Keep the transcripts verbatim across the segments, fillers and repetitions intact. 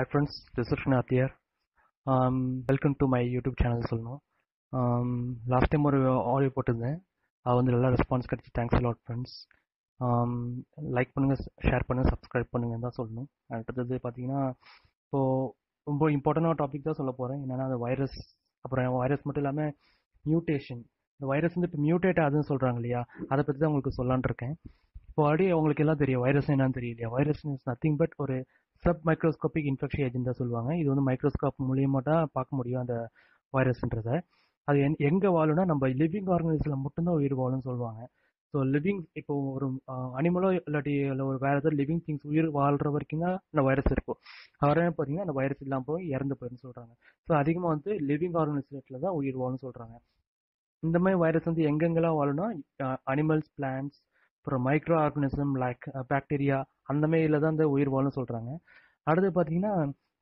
Hi friends, this is Srinath here. Um, welcome to my YouTube channel. Um, last time we all reported there. I want to response. Thanks a lot, friends. Um, like, share, subscribe, and that's all. And today, so important topic that's all. The virus, virus metal mutation. The virus is mutated as in Solrangalia. Other people will Solandrake. Already, virus virus is nothing but or submicroscopic infection agent da solluvaanga idu வந்து microscope மூலமா பார்க்க முடியும் அந்த வைரஸ்ன்றது அது எங்க வாழும்னா நம்ம living ஆர்கனிசம்ல மட்டும் தான் உயிர் வாழும்னு சொல்வாங்க சோ லிவிங் இப்போ ஒரு அனிமலோ இல்லாட்டி ஒரு வேற ஏதாவது லிவிங் திங்ஸ் உயிர் வாழ்ற வரைக்கும் தான் அந்த வைரஸ் இருக்கும் அவரே பாத்தீங்கன்னா அந்த வைரஸ் இல்லாம போய் இறந்து போயிடுன்னு சொல்றாங்க சோ அதிகமா வந்து லிவிங் ஆர்கனிசம்ல தான் உயிர் வாழும்னு சொல்றாங்க இந்த மாதிரி வைரஸ் வந்து எங்கெங்கெல்லாம் வாழும்னா அனிமல்ஸ் பிளான்ட்ஸ் அப்புறம் மைக்ரோ ஆர்கனிசம் லைக் பாக்டீரியா அந்த மாதிரில தான் இந்த உயிர் வாழும்னு சொல்கிறாங்க அடுத்து பார்த்தீங்கன்னா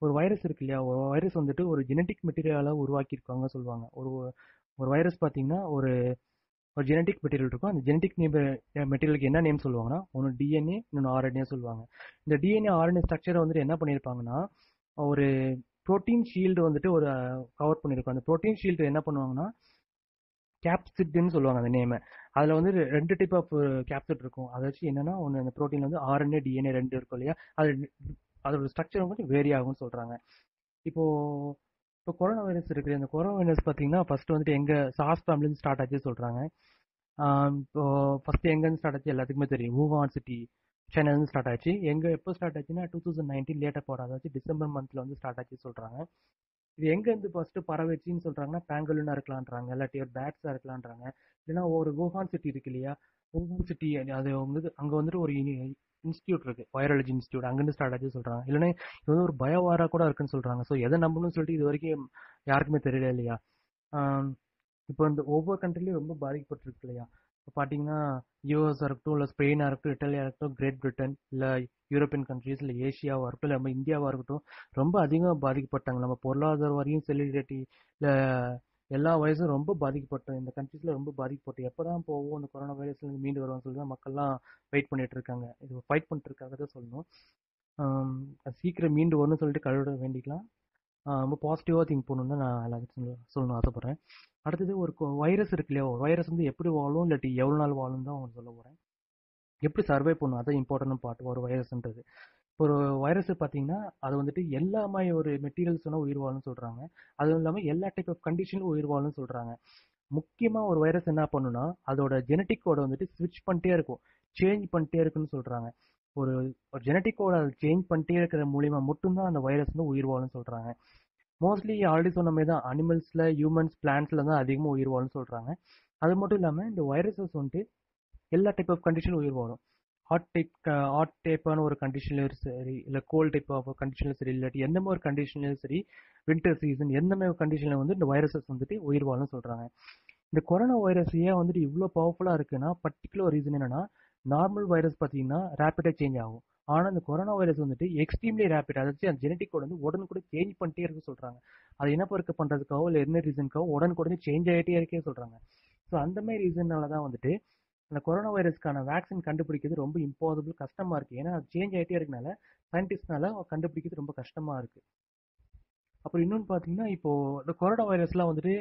ஒரு வைரஸ் இருக்கு இல்லையா ஒரு வைரஸ் வந்துட்டு ஒரு ஜெனட்டிக் மெட்டீரியலாக உருவாக்கியிருக்காங்க சொல்லுவாங்க ஒரு ஒரு வைரஸ் பார்த்தீங்கன்னா ஒரு ஒரு ஜெனட்டிக் மெட்டீரியல் இருக்கும் அந்த ஜெனட்டிக் நேம் மெட்டீரியலுக்கு என்ன நேம் சொல்லுவாங்கன்னா ஒன்று டிஎன்ஏ இன்னொன்று ஆர்என்ஏ சொல்லுவாங்க இந்த டிஎன்ஏ ஆர்என்ஏ ஸ்ட்ரக்சரை வந்துட்டு என்ன பண்ணியிருப்பாங்கன்னா ஒரு ப்ரோட்டீன் ஷீல்டு வந்துட்டு ஒரு கவர் பண்ணியிருக்கோம் அந்த ப்ரோட்டீன் ஷீல்டு என்ன பண்ணுவாங்கன்னா கேப்சிட்னு சொல்லுவாங்க அந்த நேமை அதில் வந்து ரெண்டு டைப் ஆஃப் கேப்சிட் இருக்கும் அதை வச்சு என்னன்னா ஒன்று அந்த ப்ரோட்டீன் வந்து ஆர்என்ஏ டிஎன்ஏ ரெண்டு இருக்கும் இல்லையா அது அதோட ஸ்ட்ரக்சர் கொஞ்சம் வேரி ஆகும்னு சொல்கிறாங்க இப்போது இப்போ கொரோனா வைரஸ் இருக்குது அந்த கொரோனா வைரஸ் பார்த்தீங்கன்னா ஃபர்ஸ்ட் வந்துட்டு எங்கள் சார்ஸ் ஃபேமிலின்னு ஸ்டார்ட் ஆச்சு சொல்கிறாங்க இப்போது ஃபர்ஸ்ட் எங்கேருந்து ஸ்டார்ட் ஆச்சு எல்லாத்துக்குமே தெரியும் வூஹான் சிட்டி சைனாலேருந்து ஸ்டார்ட் ஆச்சு எங்கே எப்போ ஸ்டார்ட் ஆச்சுன்னா டூ தௌசண்ட் நைன்டீன் லேட்டாக போட அதாச்சு டிசம்பர் மந்தில் வந்து ஸ்டார்ட் ஆச்சு சொல்கிறாங்க இது எங்கேருந்து ஃபர்ஸ்ட் பரவச்சின்னு சொல்கிறாங்கன்னா பேங்கலூனா இருக்கலான்றாங்க இல்லாட்டி ஒரு பேட்ஸாக இருக்கலான்றாங்க இல்லைன்னா ஒரு வூஹான் சிட்டி இருக்கு இல்லையா வூஹான் சிட்டி அது வந்து அங்கே வந்துட்டு ஒரு இன்ஸ்டியூட் இருக்குது வைரலஜி இன்ஸ்டியூட் அங்கேருந்து ஸ்டார்ட் ஆச்சு சொல்கிறாங்க இல்லைன்னா இது வந்து ஒரு பயோவாராக கூட இருக்குன்னு சொல்கிறாங்க ஸோ எதை நம்பணும்னு சொல்லிட்டு இது வரைக்கும் யாருக்குமே தெரியல இல்லையா இப்போ இந்த ஒவ்வொரு கண்ட்ரிலையும் ரொம்ப பாதிக்கப்பட்டிருக்கு இல்லையா இப்போ பார்த்தீங்கன்னா யூஎஸாக இருக்கட்டும் இல்லை ஸ்பெயினாக இருக்கட்டும் இட்டாலியாக இருக்கட்டும் கிரேட் பிரிட்டன் இல்லை யூரோப்பியன் கண்ட்ரீஸ் இல்லை ஏஷியாவாக இருக்கட்டும் இல்லை நம்ம இந்தியாவாக இருக்கட்டும் ரொம்ப அதிகமாக பாதிக்கப்பட்டாங்க நம்ம பொருளாதார வரையும் செலிபிரிட்டி இல்லை எல்லா வயசும் ரொம்ப பாதிக்கப்பட்டோம் இந்த கண்ட்ரீஸில் ரொம்ப பாதிக்கப்பட்டோம் எப்போ தான் போவோம் அந்த கொரோனா வைரஸ்லேருந்து மீண்டு வருவோம்னு சொல்லி தான் மக்கள்லாம் வெயிட் பண்ணிகிட்டு இருக்காங்க இது ஃபைட் பண்ணுறதுக்காக தான் சொல்லணும் சீக்கிரம் மீண்டு வரும்னு சொல்லிட்டு கடவுட வேண்டிக்கலாம் ரொம்ப பாசிட்டிவாக திங்க் பண்ணணும் தான் நான் எல்லாத்தையும் சொல்லணும் ஆசைப்பட்றேன் அடுத்தது ஒரு வைரஸ் இருக்கு இல்லையா ஒரு வைரஸ் வந்து எப்படி வாழும் இல்லாட்டி எவ்வளோ நாள் வாழும் தான் அவங்க சொல்ல போகிறேன் எப்படி சர்வை பண்ணும் அதான் இம்பார்ட்டன்ட் பார்ட் ஒரு வைரஸ்ன்றது இப்போ ஒரு வைரஸ் பார்த்தீங்கன்னா அது வந்துட்டு எல்லா மாதிரி ஒரு மெட்டீரியல்ஸ்னால் உயிர் வாழும்னு சொல்கிறாங்க அதுவும் இல்லாமல் எல்லா டைப் ஆஃப் கண்டிஷனும் உயிர் வாழும்னு சொல்கிறாங்க முக்கியமாக ஒரு வைரஸ் என்ன பண்ணுன்னா அதோட ஜெனட்டிக் கோடை வந்துட்டு ஸ்விட்ச் பண்ணிட்டே இருக்கும் சேஞ்ச் பண்ணிட்டே இருக்குன்னு சொல்கிறாங்க ஒரு ஒரு ஜெனட்டிக் கோடை அதை சேஞ்ச் பண்ணிட்டே இருக்கிற மூலிமா மட்டும்தான் அந்த வைரஸ் வந்து உயிர் வாழும்னு சொல்கிறாங்க மோஸ்ட்லி ஆல்ரெடி சொன்ன மாதிரி தான் அனிமல்ஸில் ஹியூமன்ஸ் பிளான்ஸில் தான் அதிகமாக உயிர் வாழும்னு சொல்கிறாங்க அது மட்டும் இல்லாமல் இந்த வைரஸஸ் வந்துட்டு எல்லா டைப் ஆஃப் கண்டிஷன் உயிர் வாழும் ஹாட் டைப் ஹாட் டைப்பான ஒரு கண்டிஷன்லையும் சரி இல்லை கோல்ட் டைப் ஆஃப் கண்டிஷன்லையும் சரி இல்லாட்டி எந்த மாதிரி ஒரு கண்டிஷன்லையும் சரி வின்டர் சீசன் எந்த மாதிரி கண்டிஷனில் வந்து இந்த வைரஸஸ் வந்துட்டு உயிர் வாழும்னு சொல்கிறாங்க இந்த கொரோனா வைரஸ் ஏன் வந்துட்டு இவ்வளோ பவர்ஃபுல்லாக இருக்குன்னா பர்டிகுலர் ரீசன் என்னென்னா நார்மல் வைரஸ் பார்த்தீங்கன்னா ரேப்பிடாக சேஞ்ச் ஆகும் ஆனால் இந்த கொரோனா வைரஸ் வந்துட்டு எக்ஸ்ட்ரீம்லி ரேப்பிட் அதாச்சு அந்த ஜெனட்டிக்கோட வந்து உடனுக்குட சேஞ்ச் பண்ணிட்டே இருக்க சொல்கிறாங்க அது என்ன பொறுக்க பண்ணுறதுக்காகவோ இல்லை என்ன ரீசனுக்காகவோ உடனுக்குடனே சேஞ்ச் ஆகிட்டே இருக்கே சொல்கிறாங்க ஸோ அந்த மாதிரி ரீசனால தான் வந்துட்டு அந்த கொரோனா வைரஸ்க்கான வேக்சின் கண்டுபிடிக்கிறது ரொம்ப இம்பாசிபிள் கஷ்டமாக இருக்குது ஏன்னா அது சேஞ்ச் ஆகிட்டே இருக்கனால சயின்டிஸ்ட்னால கண்டுபிடிக்கிறது ரொம்ப கஷ்டமாக இருக்குது அப்புறம் இன்னொன்று பார்த்தீங்கன்னா இப்போது இந்த கொரோனா வைரஸ்லாம் வந்துட்டு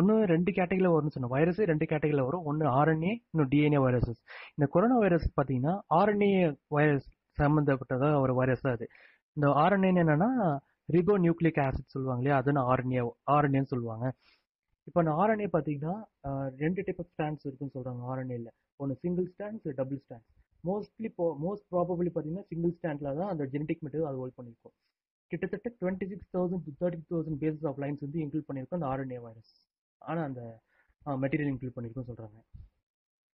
ஒன்று ரெண்டு கேட்டகரியில் வரும்னு சொன்னோம் வைரஸ் ரெண்டு கேட்டகரியில் வரும் ஒன்று ஆர்என்ஏ இன்னும் டிஎன்ஏ வைரஸஸ் இந்த கொரோனா வைரஸ் பார்த்தீங்கன்னா ஆர்என்ஏ வைரஸ் சம்மந்தப்பட்டதாக ஒரு வைரஸ் அது இந்த ஆர்என்ஏன்னு என்னென்னா ரிபோ நியூக்ளிக் ஆசிட் சொல்லுவாங்க இல்லையா அதுன்னு ஆர்என்ஏ ஆர்என்ஏன்னு சொல்லுவாங்க இப்போ நான் ஆர்என்ஏ பார்த்தீங்கன்னா ரெண்டு டைப் ஆஃப் ஸ்டாண்ட்ஸ் இருக்குன்னு சொல்கிறாங்க ஆர்என்ஏல ஒன்று single strands double strands mostly போ மோஸ்ட் ப்ராபபிளி பார்த்தீங்கன்னா சிங்கிள் ஸ்டாண்டில் தான் அந்த ஜெனட்டிக் மெட்டீரியல் அது ஹோல்ட் பண்ணியிருக்கோம் கிட்டத்தட்ட twenty six thousand to thirty thousand bases of lines வந்து இன்க்ளூட் பண்ணியிருக்கோம் அந்த ஆர்என்ஏ வைரஸ் ஆனால் அந்த மெட்டீரியல் இன்க்ளூட் பண்ணியிருக்கோம்னு சொல்கிறாங்க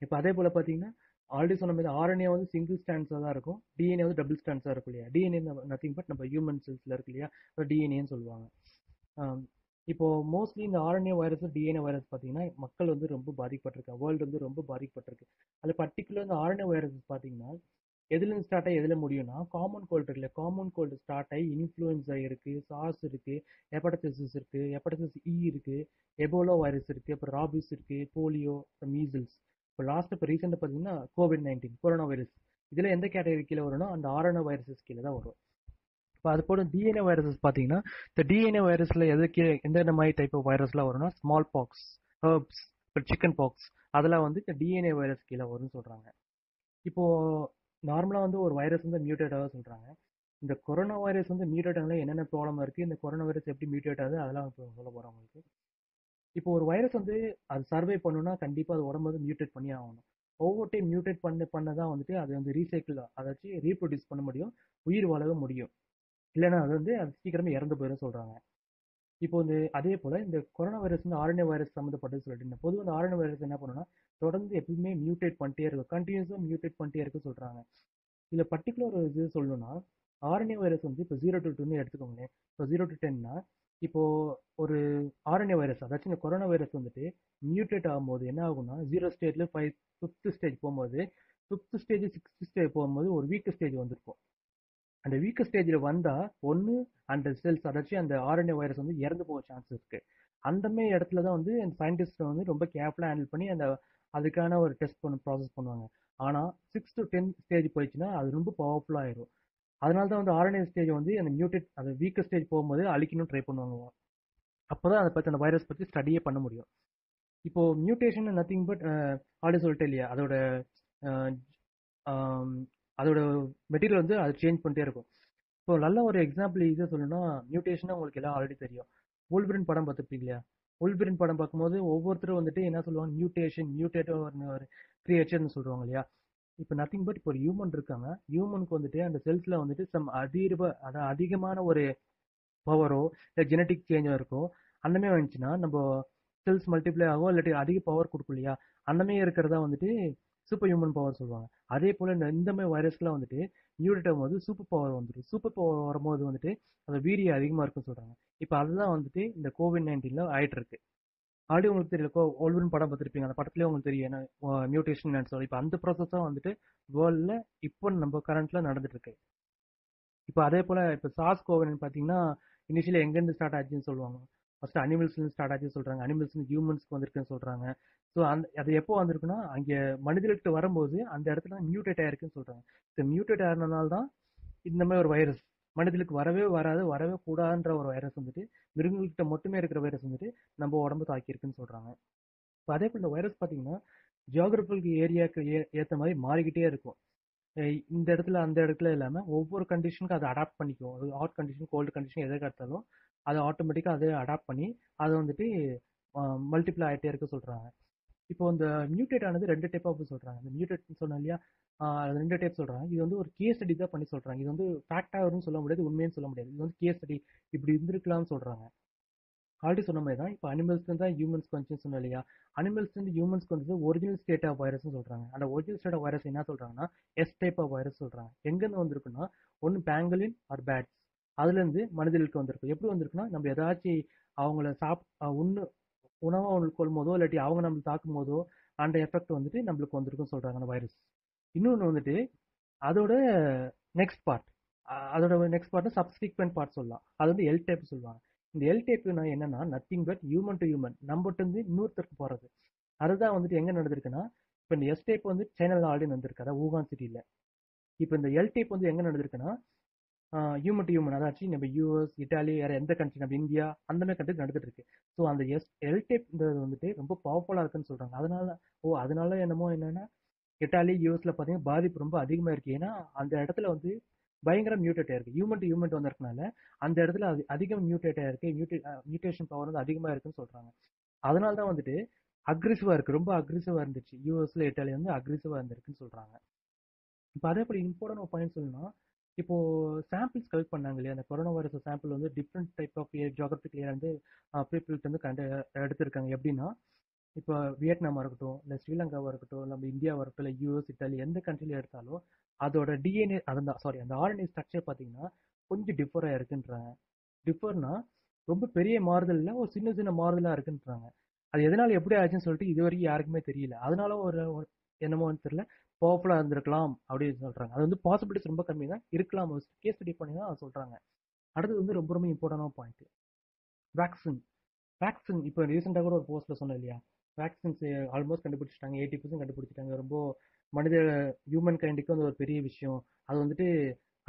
இப்போ அதே போல் பார்த்தீங்கன்னா ஆல்ரெடி சொன்ன மாதிரி ஆர்என்ஏ வந்து சிங்கிள் ஸ்டாண்ட்ஸாக தான் இருக்கும் டிஎன்ஏ வந்து டபுள் ஸ்டாண்ட்ஸாக இருக்கும் இல்லையா டிஎன்ஏ நத்திங் பட் நம்ம ஹியூமன் செல்ஸில் இருக்கு இல்லையா அதை டிஎன்ஏன்னு சொல்லுவாங்க இப்போது மோஸ்ட்லி இந்த ஆர்என்ஏ வைரஸ் டிஎன்ஏ வைரஸ் பார்த்தீங்கன்னா மக்கள் வந்து ரொம்ப பாதிக்கப்பட்டிருக்காங்க வேர்ல்டு வந்து ரொம்ப பாதிக்கப்பட்டிருக்கு அதில் பர்டிகுலர் இந்த ஆர்என்ஏ வைரஸ் பார்த்தீங்கன்னா எதுலேருந்து ஸ்டார்ட் ஆகி எதில் முடியும்னா காமன் கோல்டு இருக்குல்ல காமன் கோல்டு ஸ்டார்ட் ஆகி இன்ஃப்ளூயன்ஸா இருக்குது சார்ஸ் இருக்குது ஹெப்படைட்டிஸ் இருக்குது ஹெப்படைட்டிஸ் இ இருக்குது எபோலா வைரஸ் இருக்குது அப்புறம் ராபிஸ் இருக்குது போலியோ மீசில்ஸ் இப்போ லாஸ்ட் இப்போ ரீசெண்டாக பார்த்தீங்கன்னா கோவிட் நைன்டீன் கொரோனா வைரஸ் இதில் எந்த கேட்டகரி கீழே வரும்னா அந்த ஆர்என்ஏ வைரஸஸ் கீழே தான் வரும் அது போல டிஎன்ஏ வைரஸஸ் பார்த்தீங்கன்னா இந்த டிஎன்ஏ வைரஸ்ல எதுக்கு எந்தெந்த மாதிரி டைப் ஆஃப் வைரஸ்லாம் வரும்னா small box, herpes, chicken box அதெல்லாம் வந்து இந்த டிஎன்ஏ வைரஸ் கீழே வரும்னு சொல்றாங்க. இப்போ நார்மலாக வந்து ஒரு வைரஸ் வந்து மியூட்டேட்டாக சொல்றாங்க. இந்த கொரோனா வைரஸ் வந்து மியூட்டேட் ஆகல என்னென்ன ப்ராப்ளம் இருக்கு, இந்த கொரோனா வைரஸ் எப்படி மியூட்டேட் ஆகுது அதெல்லாம் இப்போ சொல்ல போறோம் உங்களுக்கு. இப்போ ஒரு வைரஸ் வந்து அது சர்வே பண்ணுன்னா கண்டிப்பாக அது உடம்பு வந்து மியூட்டேட் பண்ணி ஆகணும். ஒவ்வொரு டைம் மியூட்டேட் பண்ண பண்ணதான் வந்துட்டு அது வந்து ரீசைக்கிள் அதாச்சு ரீப்ரொடியூஸ் பண்ண முடியும், உயிர் வாழவே முடியும். இல்லைன்னா அது வந்து அது சீக்கிரமே இறந்து போயிடும் சொல்றாங்க. இப்போ வந்து அதே போல இந்த கொரோனா வைரஸ் வந்து ஆர்என்ஏ வைரஸ் சம்மந்தப்பட்டது சொல்லிட்டு பொதுவாக இந்த ஆர்என்ஏ வைரஸ் என்ன பண்ணுன்னா தொடர்ந்து எப்பவுமே மியூட்டேட் பண்ணிட்டே இருக்கும், கண்டினியூஸாக மியூட்டேட் பண்ணிட்டே இருக்கு சொல்றாங்க. இதுல பர்டிகுலர் ஒரு இது சொல்லணும்னா ஆர்என்ஏ வைரஸ் வந்து இப்போ ஜீரோ டு டூன்னு எடுத்துக்கோங்களேன். இப்போ ஜீரோ டு டென்னா இப்போ ஒரு ஆர்என்ஏ வைரஸ் அதாச்சும் இந்த கொரோனா வைரஸ் வந்துட்டு மியூட்டேட் ஆகும்போது என்ன ஆகும்னா ஜீரோ ஸ்டேஜ்ல ஃபைவ் ஃபிஃப்த் ஸ்டேஜ் போகும்போது ஃபிஃப்த் ஸ்டேஜ் சிக்ஸ்த் ஸ்டேஜ் போகும்போது ஒரு வீக் ஸ்டேஜ் வந்திருக்கும். அந்த வீக் ஸ்டேஜ்ல வந்தா ஒன்று அந்த செல்ஸ் அதாச்சும் அந்த ஆர்என்ஏ வைரஸ் வந்து இறந்து போக சான்ஸ் இருக்கு. அந்தமே இடத்துல தான் வந்து அந்த சயின்டிஸ்ட் வந்து ரொம்ப கேர்ஃபுல்லாக ஹேண்டில் பண்ணி அந்த அதுக்கான ஒரு டெஸ்ட் பண்ண ப்ராசஸ் பண்ணுவாங்க. ஆனால் சிக்ஸ் டு டென்த் ஸ்டேஜ் போயிடுச்சுன்னா அது ரொம்ப பவர்ஃபுல்லாக ஆயிடும். அதனால தான் வந்து ஆர்என்ஏ ஸ்டேஜ் வந்து அந்த மியூட்டேட் அந்த வீக் ஸ்டேஜ் போகும்போது அழிக்கணும் ட்ரை பண்ணுவாங்க. அப்போதான் அதை பற்றி அந்த வைரஸ் பற்றி ஸ்டடியே பண்ண முடியும். இப்போ மியூட்டேஷன் நத்திங் பட் ஆல்ரெடி சொல்லிட்டே இல்லையா, அதோட அதோட மெட்டீரியல் வந்து அது சேஞ்ச் பண்ணிட்டே இருக்கும். இப்போ நல்ல ஒரு எக்ஸாம்பிள் ஈஸியாக சொல்லணும்னா மியூட்டேஷனாக உங்களுக்கு எல்லாம் ஆல்ரெடி தெரியும். வோல்வரின் படம் பார்த்துருப்பீங்க இல்லையா, வோல்வரின் படம் பார்க்கும்போது ஒவ்வொருத்தரும் வந்துட்டு என்ன சொல்லுவாங்க மியூட்டேஷன் மியூட்டேட்டர் ஒரு கிரியேச்சர்னு சொல்லுவாங்க இல்லையா. இப்போ நத்திங் பட் இப்போ ஒரு ஹியூமன் இருக்காங்க, ஹியூமனுக்கு வந்துட்டு அந்த செல்ஸ்ல வந்துட்டு சம் அதிர்வ அதாவது அதிகமான ஒரு பவரோ இல்லை ஜெனட்டிக் சேஞ்சோ இருக்கோ அந்தமே வந்துச்சுன்னா நம்ம செல்ஸ் மல்டிப்ளை ஆகும் இல்லாட்டி அதிக பவர் கொடுக்கும் இல்லையா. அந்தமே இருக்கிறதா வந்துட்டு சூப்பர் ஹியூமன் பவர் சொல்லுவாங்க. அதே போல இந்த இந்த மாதிரி வைரஸ்லாம் வந்துட்டு மியூட்டேட் ஆகும்போது சூப்பர் பவர் வந்துடும். சூப்பர் பவர் வரும்போது வந்துட்டு அந்த வீரியம் அதிகமாக இருக்குன்னு சொல்றாங்க. இப்போ அதுதான் வந்துட்டு இந்த கோவிட் நைன்டீன்ல ஆயிட்டு இருக்கு. ஆல்ரெடி உங்களுக்கு தெரியல ஓல்வரின் படம் பார்த்துருப்பீங்க, அந்த படத்துலேயே உங்களுக்கு தெரியும் ஏன்னா மியூட்டேஷன் சொல்லி. இப்போ அந்த ப்ராசஸ் தான் வந்துட்டு வேர்ல்டில் இப்போ நம்ம கரண்ட்ல நடந்துட்டு இருக்கு. இப்போ அதே போல இப்போ சார்ஸ் கோவிட் பார்த்தீங்கன்னா இனிஷியலி எங்கேருந்து ஸ்டார்ட் ஆச்சுன்னு சொல்லுவாங்க. ஃபர்ஸ்ட் அனிமல்ஸ்லேருந்து ஸ்டார்ட் ஆச்சுன்னு சொல்றாங்க, அனிமல்ஸ்லேருந்து ஹியூமன்ஸ்க்கு வந்திருக்குன்னு சொல்றாங்க. ஸோ அந்த அது எப்போ வந்திருக்குன்னா அங்கே மனிதர்கிட்ட வரும்போது அந்த இடத்துல மியூட்டேட் ஆயிருக்குன்னு சொல்றாங்க. இப்போ மியூட்டேட் ஆனதுனால தான் இந்த மாதிரி ஒரு வைரஸ் மனிதர்களுக்கு வரவே வராது வரவே கூடாதுன்ற ஒரு வைரஸ் வந்துட்டு மிருகங்கள்கிட்ட மட்டுமே இருக்கிற வைரஸ் வந்துட்டு நம்ம உடம்பு தாக்கியிருக்குன்னு சொல்றாங்க. இப்போ அதே போல் இந்த வைரஸ் பார்த்தீங்கன்னா ஜியோகிராபிக்கல் ஏரியாவுக்கு ஏ ஏற்ற மாதிரி மாறிக்கிட்டே இருக்கும். இந்த இடத்துல அந்த இடத்துல இல்லாமல் ஒவ்வொரு கண்டிஷனுக்கு அதை அடாப்ட் பண்ணிக்கும். அது ஹாட் கண்டிஷன் கோல்டு கண்டிஷன் எதை கடத்தாலும் அதை ஆட்டோமேட்டிக்காக அதை அடாப்ட் பண்ணி அதை வந்துட்டு மல்டிப்ளை ஆகிட்டே இருக்க சொல்றாங்க. இப்போ இந்த மியூட்டேட் ஆனது ரெண்டு டைப் ஆஃப் சொல்றாங்க. இந்த மியூட்டேட்னு சொன்ன இல்லையா ரெண்டு டைப் சொல்றாங்க. இது வந்து ஒரு கேஸ் ஸ்டடி தான் பண்ணி சொல்றாங்க. இது வந்து ஃபேக்ட் ஆகும்னு சொல்ல முடியாது, உண்மைன்னு சொல்ல முடியாது. இது வந்து கேஸ் ஸ்டடி இப்படி இருந்திருக்கலாம்னு சொல்றாங்க. ஆல்ரெடி சொன்ன மாதிரி தான் இப்போ அனிமல்ஸ் தான் ஹியூமன்ஸ்க்கு வந்துச்சுன்னு சொன்ன இல்லையா, அனிமல்ஸ் வந்து ஹியூமன்ஸ்க்கு வந்து ஒரிஜினல் ஸ்டேட் ஆஃப் வைரஸ்ன்னு சொல்றாங்க. அந்த ஒரிஜினல் ஸ்டேட் ஆஃப் வைரஸ் என்ன சொல்றாங்கன்னா எஸ் டைப் ஆஃப் வைரஸ் சொல்றாங்க. எங்கேருந்து வந்திருக்குன்னா ஒன்று பேங்கலின் ஆர் பேட்ஸ் அதுல இருந்து மனிதர்களுக்கு வந்திருக்கு. எப்படி வந்திருக்குன்னா நம்ம ஏதாச்சும் அவங்கள சாப் ஒன்று உணவை அவங்களுக்கு கொள்ளும் போதோ இல்லாட்டி அவங்க நம்மளுக்கு தாக்கும் போதோ அந்த எஃபெக்ட் வந்துட்டு நம்மளுக்கு வந்திருக்குன்னு சொல்றாங்க அந்த வைரஸ். இன்னொன்று வந்துட்டு அதோட நெக்ஸ்ட் பார்ட் அதோட நெக்ஸ்ட் பார்ட்னா சப்ஸ்கிக்வெண்ட் பார்ட் சொல்லலாம். அது வந்து எல் டைப் சொல்லுவாங்க. இந்த எல் டைப்னா என்னன்னா nothing but human to human நம்மகிட்ட இருந்து இன்னொருத்தருக்கு போறது. அதுதான் வந்துட்டு எங்க நடந்திருக்குன்னா இப்போ இந்த எஸ் டைப் வந்து சைனால ஆல்ரெடி நடந்திருக்கு, அதாவது ஊகான் சிட்டியில. இப்போ இந்த எல் டைப் வந்து எங்க நடந்திருக்குன்னா ஹியூமன் டு ஹியூமன் அதாச்சு நம்ம யூஎஸ் இட்டாலி வேற எந்த கண்ட்ரி நம்ம இந்தியா அந்த மாதிரி கண்ட்ரி நடந்துட்டு இருக்கு. ஸோ அந்த எஸ் எல் டைப்ன்றது வந்துட்டு ரொம்ப பவர்ஃபுல்லா இருக்குன்னு சொல்றாங்க. அதனால ஓ அதனால என்னமோ என்னன்னா இட்டாலி யூஎஸ்ல பார்த்தீங்கன்னா பாதிப்பு ரொம்ப அதிகமாக இருக்கு. ஏன்னா அந்த இடத்துல வந்து பயங்கர மியூட்டேட் ஆயிருக்கு. ஹியூமன் டு ஹியூமன் வந்திருக்கனால அந்த இடத்துல அது அதிகம் மியூட்டேட் ஆயிருக்கு. மியூட்டே மியூட்டேஷன் பவர் வந்து அதிகமாக இருக்குன்னு சொல்றாங்க. அதனால தான் வந்துட்டு அக்ரெசிவா இருக்கு, ரொம்ப அக்ரெசிவா இருந்துச்சு யூஎஸ்ல இட்டாலி வந்து அக்ரெசிவா இருந்திருக்குன்னு சொல்றாங்க. இப்போ அதே போல இம்பார்ட்டன்ட் ஒரு பாயிண்ட் சொல்லணும்னா இப்போ சாம்பிள்ஸ் கலெக்ட் பண்ணாங்க இல்லையா, அந்த கொரோனா வைரஸ் சாம்பிள் வந்து different type of geographic area வந்து பீப்புள்கிட்ட வந்து கண்டு எடுத்திருக்காங்க. எப்படின்னா இப்போ வியட்நாமா இருக்கட்டும் இல்லை ஸ்ரீலங்காவாக இருக்கட்டும் நம்ம இந்தியாவாக இருக்கட்டும் இல்லை யூஎஸ் இட்டாலி எந்த கண்ட்ரில எடுத்தாலும் அதோட டிஎன்ஏ அதுதான் சாரி அந்த ஆர்என்ஏ ஸ்ட்ரக்சர் பார்த்தீங்கன்னா கொஞ்சம் டிஃபராக இருக்குன்றாங்க. டிஃபர்னா ரொம்ப பெரிய மாறுதல் இல்லை, ஒரு சின்ன சின்ன மாறுதலாக இருக்குன்றாங்க. அது எதனால எப்படி ஆச்சுன்னு சொல்லிட்டு இது வரைக்கும் யாருக்குமே தெரியல. அதனால ஒரு என்னமோன்னு தெரியல பவர்ஃபுல்லாக இருந்திருக்கலாம் அப்படின்னு சொல்றாங்க. அது வந்து பாசிபிலிட்டிஸ் ரொம்ப கம்மி தான், இருக்கலாம் கேஸ் ஸ்டடி பண்ணி தான் சொல்றாங்க. அடுத்தது வந்து ரொம்ப ரொம்ப இம்பார்ட்டன்டான பாயிண்ட் வேக்சின். வேக்சின் இப்போ ரீசெண்டாக கூட ஒரு போஸ்ட்ல சொன்னேன் இல்லையா, வேக்சின்ஸ் ஆல்மோஸ்ட் கண்டுபிடிச்சிட்டாங்க, எயிட்டி பர்சன்ட் கண்டுபிடிச்சிட்டாங்க. ரொம்ப மனித ஹியூமன் கைண்டுக்கு வந்து ஒரு பெரிய விஷயம். அது வந்துட்டு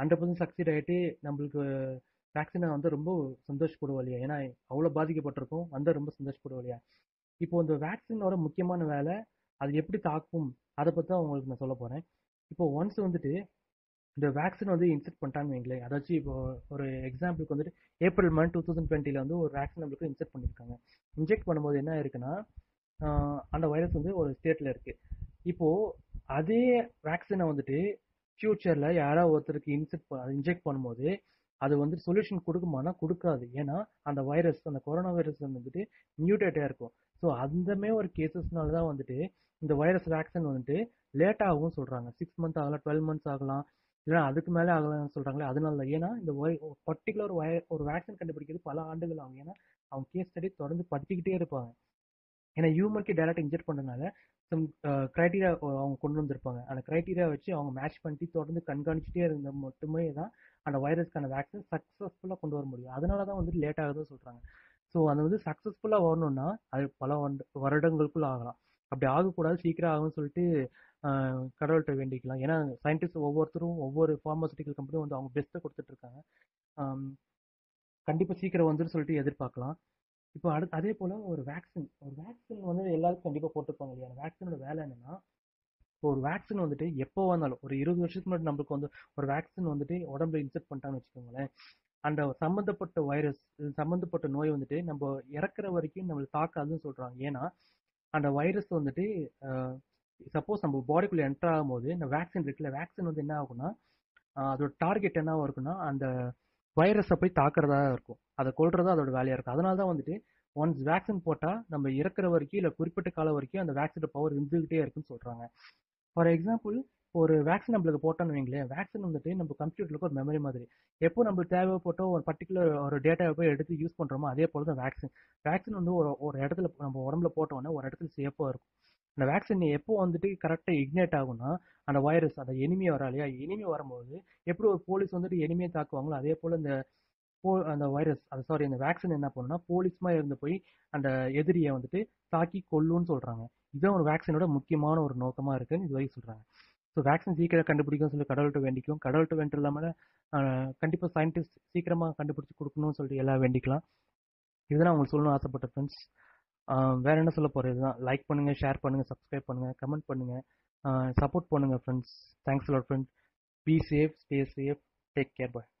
one hundred percent succeed ஆகிட்டு நம்மளுக்கு வேக்சினை வந்து ரொம்ப சந்தோஷப்படுவோம் இல்லையா, ஏன்னா அவ்வளோ பாதிக்கப்பட்டிருக்கும் வந்து ரொம்ப சந்தோஷப்படுவோம் இல்லையா. இப்போ இந்த வேக்சினோட முக்கியமான வேலை அது எப்படி தாக்கும் அதை பற்றி தான் உங்களுக்கு நான் சொல்ல போகிறேன். இப்போ ஒன்ஸ் வந்துட்டு இந்த வேக்சின் வந்து இன்செக்ட் பண்ணிட்டான்னு வைங்களேன், அதாச்சும் இப்போ ஒரு எக்ஸாம்பிளுக்கு வந்துட்டு ஏப்ரல் மந்த் டூ தௌசண்ட் டுவெண்ட்டியில் வந்து ஒரு வேக்சின் நம்மளுக்கு இன்செக்ட் பண்ணியிருக்காங்க. இன்ஜெக்ட் பண்ணும்போது என்ன இருக்குன்னா அந்த வைரஸ் வந்து ஒரு ஸ்டேட்டில் இருக்குது. இப்போது அதே வேக்சினை வந்துட்டு ஃப்யூச்சரில் யாராவது ஒருத்தருக்கு இன்செக்ட் இன்ஜெக்ட் பண்ணும்போது அது வந்து சொல்யூஷன் கொடுக்குமானா கொடுக்காது. ஏன்னா அந்த வைரஸ் அந்த கொரோனா வைரஸ் வந்துட்டு மியூட்டேட்டாக இருக்கும். ஸோ அந்தமே ஒரு கேசஸ்னால தான் வந்துட்டு இந்த வைரஸ் வேக்சின் வந்துட்டு லேட்டாகவும் சொல்கிறாங்க. சிக்ஸ் மந்த் ஆகலாம், டுவெல் மந்த்ஸ் ஆகலாம், இல்லைனா அதுக்கு மேலே ஆகலாம்னு சொல்கிறாங்களே அதனால தான். ஏன்னா இந்த வை பர்டிகுலர் வை ஒரு வேக்சின் கண்டுபிடிக்கிறது பல ஆண்டுகள் ஆகும். ஏன்னா அவங்க கேஸ் ஸ்டடி தொடர்ந்து படிச்சுக்கிட்டே இருப்பாங்க. ஏன்னா ஹியூமனுக்கு டேரக்ட் இன்ஜெக்ட் பண்ணுறதுனால சம் க்ரைட்டீரியா அவங்க கொண்டு வந்திருப்பாங்க. அந்த க்ரைட்டீரியா வச்சு அவங்க மேட்ச் பண்ணிட்டு தொடர்ந்து கண்காணிச்சுட்டே இருந்த மட்டுமே தான் அந்த வைரஸ்க்கான வேக்சின் சக்ஸஸ்ஃபுல்லாக கொண்டு வர முடியும். அதனால தான் வந்துட்டு லேட் ஆகுதுன்னு சொல்கிறாங்க. ஸோ அது வந்து சக்ஸஸ்ஃபுல்லாக வரணும்னா அது பல வருடங்களுக்குள்ள ஆகலாம். அப்படி ஆகக்கூடாது, சீக்கிரம் ஆகும்னு சொல்லிட்டு கடவுள்கிட்ட வேண்டிக்கலாம். ஏன்னா சயின்டிஸ்ட் ஒவ்வொருத்தரும் ஒவ்வொரு ஃபார்மசூட்டிக்கல் கம்பெனியும் வந்து அவங்க பெஸ்ட்டை கொடுத்துட்ருக்காங்க. கண்டிப்பாக சீக்கிரம் வந்துன்னு சொல்லிட்டு எதிர்பார்க்கலாம். இப்போ அடு அதே போல் ஒரு வேக்சின் ஒரு வேக்சின் வந்து எல்லாருக்கும் கண்டிப்பாக போட்டுருப்பாங்க இல்லையா. அந்த வேக்சினோட வேலை என்னென்னா, இப்போ ஒரு வேக்சின் வந்துட்டு எப்போ வந்தாலும் ஒரு இருபது வருஷத்துக்கு முன்னாடி நம்மளுக்கு வந்து ஒரு வேக்சின் வந்துட்டு உடம்புல இன்செக்ட் பண்ணிட்டாங்கன்னு வச்சுக்கோங்களேன், அந்த சம்மந்தப்பட்ட வைரஸ் சம்மந்தப்பட்ட நோய் வந்துட்டு நம்ம இறக்குற வரைக்கும் நம்மளை தாக்காதுன்னு சொல்கிறாங்க. ஏன்னா அந்த வைரஸ் வந்துட்டு சப்போஸ் நம்ம பாடிக்குள்ளே என்டர் ஆகும்போது இந்த வேக்சின் இருக்குல்ல, வேக்சின் வந்து என்ன ஆகும்னா அதோட டார்கெட் என்னவாக இருக்குன்னா அந்த வைரஸை போய் தாக்குறதா இருக்கும், அதை கொள்றதா அதோட வேலையாக இருக்கும். அதனால தான் வந்துட்டு ஒன்ஸ் வேக்சின் போட்டால் நம்ம இறக்குற வரைக்கும் இல்லை குறிப்பிட்ட காலம் வரைக்கும் அந்த வேக்சினோட பவர் இருந்துக்கிட்டே இருக்குன்னு சொல்கிறாங்க. ஃபார் எக்ஸாம்பிள் ஒரு வேக்சின் நம்மளுக்கு போட்டோன்னு வைங்களேன், வேக்சின் வந்துட்டு நம்ம கம்ப்யூட்டருக்கு ஒரு மெமரி மாதிரி, எப்போ நம்மளுக்கு தேவைப்பட்டோ ஒரு பர்டிகுலர் ஒரு டேட்டாவை போய் எடுத்து யூஸ் பண்ணுறோமோ அதே போல் தான் வேக்சின் வேக்சின் வந்து ஒரு ஒரு இடத்துல நம்ம உடம்புல போட்டோன்னே ஒரு இடத்துல சேஃபாக இருக்கும். அந்த வேக்சின் எப்போ வந்துட்டு கரெக்டாக இக்னேட் ஆகும்னா அந்த வைரஸ் அந்த எனிமி வராலையா, எனிமி வரும்போது எப்படி ஒரு போலீஸ் வந்துட்டு எனிமையை தாக்குவாங்களோ அதே போல் இந்த போ அந்த வைரஸ் அது சாரி அந்த வேக்சின் என்ன பண்ணுன்னா போலீஸ்மாக இருந்து போய் அந்த எதிரியை வந்துட்டு தாக்கி கொல்லுன்னு சொல்கிறாங்க. இதுதான் ஒரு வேக்சினோட முக்கியமான ஒரு நோக்கமாக இருக்குதுன்னு இது வரைக்கும் சொல்கிறாங்க. ஸோ வேக்சின் சீக்கிரம் கண்டுபிடிக்கும் சொல்லி கடவுள்கிட்ட வேண்டிக்கும், கடவுள்கிட்ட வேண்டிட்டு இல்லாமல் கண்டிப்பாக சயின்டிஸ்ட் சீக்கிரமாக கண்டுபிடிச்சி கொடுக்கணும்னு சொல்லிட்டு எல்லாம் வேண்டிக்கலாம். இதுதான் அவங்களுக்கு சொல்லணும்னு ஆசைப்பட்ட ஃப்ரெண்ட்ஸ். வேறு என்ன சொல்ல போகிறது, இதுதான். லைக் பண்ணுங்கள், ஷேர் பண்ணுங்கள், சப்ஸ்கிரைப் பண்ணுங்கள், கமெண்ட் பண்ணுங்கள், சப்போர்ட் பண்ணுங்கள் friends. Thanks for friends. Be safe, stay safe, take care, bye.